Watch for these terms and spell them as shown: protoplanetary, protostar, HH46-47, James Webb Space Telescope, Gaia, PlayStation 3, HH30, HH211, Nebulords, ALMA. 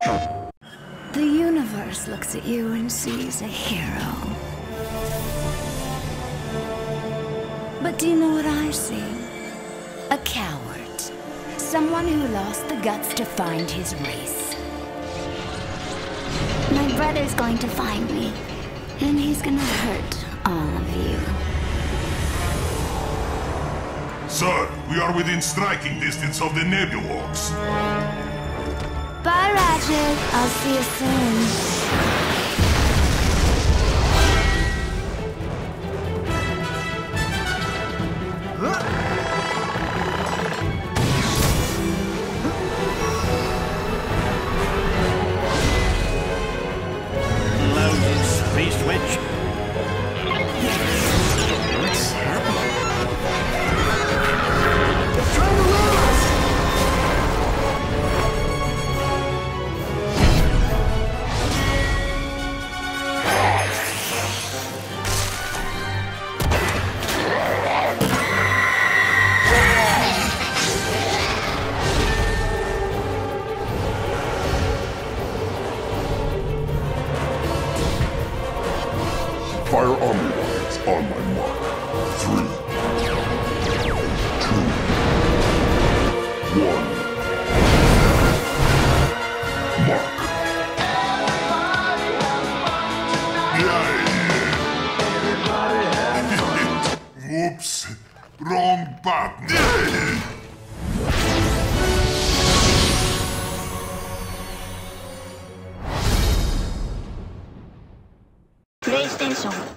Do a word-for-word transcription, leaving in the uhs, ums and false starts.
The universe looks at you and sees a hero. But do you know what I see? A coward. Someone who lost the guts to find his race. My brother's going to find me, and he's gonna hurt all of you. Sir, we are within striking distance of the Nebulords. Bye, Ratchet. I'll see you soon. Loaded space witch. What's happening? They're trying to load us! Fire army lines on my mark. Three, two, one. Mark. Yeah. Whoops. Wrong button. Yeah. PlayStation